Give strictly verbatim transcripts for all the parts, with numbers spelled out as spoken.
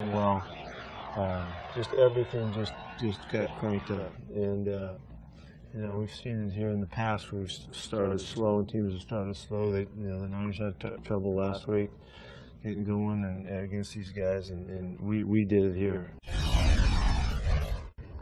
Well, uh, just everything just, just got cranked up. And, uh, you know, we've seen it here in the past where we've started slow and teams have started slow. They, you know, the Niners had t trouble last week getting going and, and against these guys, and, and we, we did it here.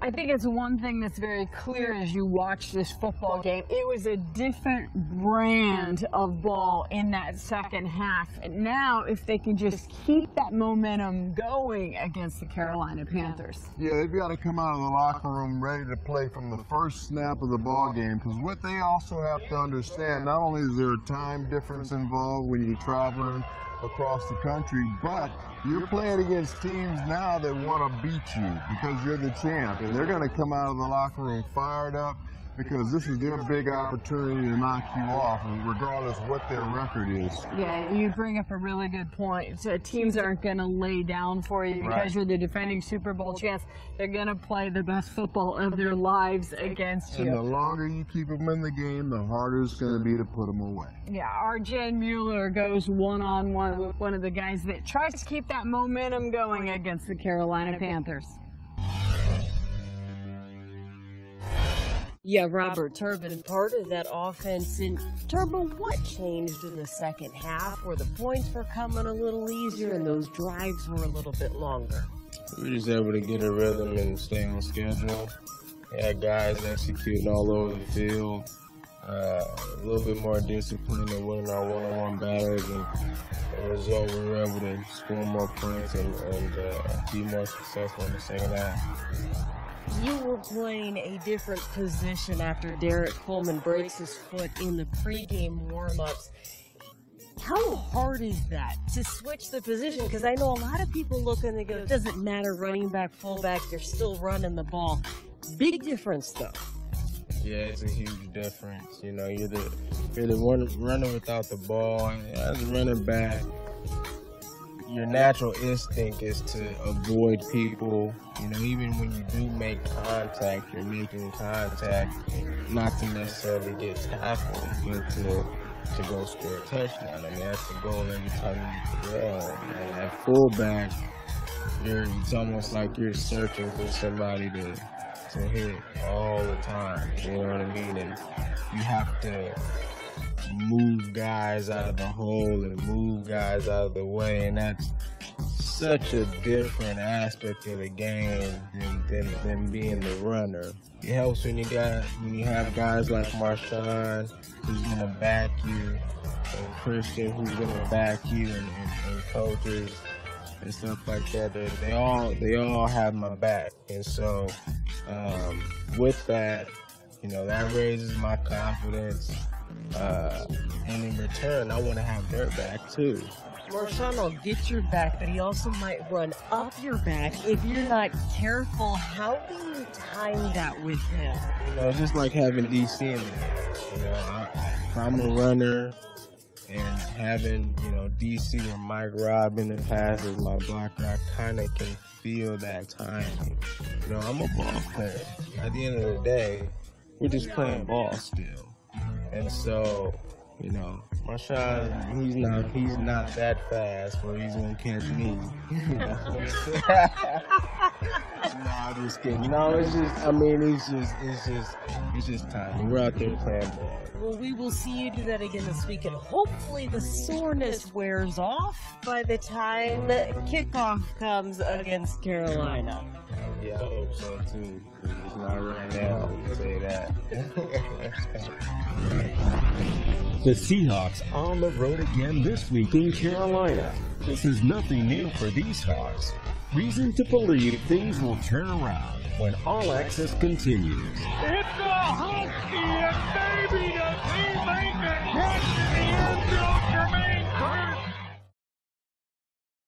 I think it's one thing that's very clear as you watch this football game. It was a different brand of ball in that second half. And now, if they can just keep that momentum going against the Carolina Panthers. Yeah, they've got to come out of the locker room ready to play from the first snap of the ball game. Because what they also have to understand, not only is there a time difference involved when you're traveling across the country, but you're playing against teams now that want to beat you because you're the champ, and they're going to come out of the locker room fired up because this is their big opportunity to knock you off, regardless of what their record is. Yeah, you bring up a really good point. So teams aren't going to lay down for you because right. you're the defending Super Bowl champs. They're going to play the best football of their lives against you. And the longer you keep them in the game, the harder it's going to be to put them away. Yeah, our Jen Mueller goes one-on-one with one of the guys that tries to keep that momentum going against the Carolina Panthers. Yeah, Robert Turbin, part of that offense. And Turbin, what changed in the second half where the points were coming a little easier and those drives were a little bit longer? We were just able to get a rhythm and stay on schedule. Yeah, guys executing all over the field. Uh, a little bit more discipline and winning our one-on-one battles, and as a result, we were able to score more points and, and uh, be more successful in the second half. You were playing a different position after Derek Coleman breaks his foot in the pregame warm-ups. How hard is that to switch the position? Because I know a lot of people look and they go, it doesn't matter, running back, fullback, they're still running the ball. Big difference, though. Yeah, it's a huge difference. You know, you're the, you're the one runner without the ball. As a running back, your natural instinct is to avoid people. You know, even when you do make contact, you're making contact not to necessarily get tackled, but to, to go score a touchdown. I mean, that's the goal every time you get the ball. And at fullback, you're, it's almost like you're searching for somebody to, to hit all the time. You know what I mean? And you have to move guys out of the hole and move guys out of the way, and that's such a different aspect of the game than, than, than being the runner. It helps when you got when you have guys like Marshawn, who's gonna back you, and Christian, who's gonna back you, and, and, and coaches and stuff like that. They, they all they all have my back, and so um, with that, you know, that raises my confidence. Uh, and in return, I want to have their back too. Marshawn will get your back, but he also might run up your back if you're not careful. How do you time that with him? You know, it's just like having D C in there. You know, I, if I'm a runner and having, you know, D C or Mike Rob in the past as my blocker, I kind of can feel that timing. You know, I'm a ball player. At the end of the day, we're just playing ball still. And so, you know, Marshawn, he's not, he's not that fast where he's going to catch me. You know? No, I'm just kidding. No, it's just, I mean, it's just, it's just, it's just time. We're out there playing ball. Well, we will see you do that again this week, and hopefully the soreness wears off by the time the kickoff comes against Carolina. Yeah, I hope so, too. It's not right now, I would say that. The Seahawks on the road again this week in Carolina. This is nothing new for these Hawks. Reason to believe things will turn around when All Access continues. It's a Hawk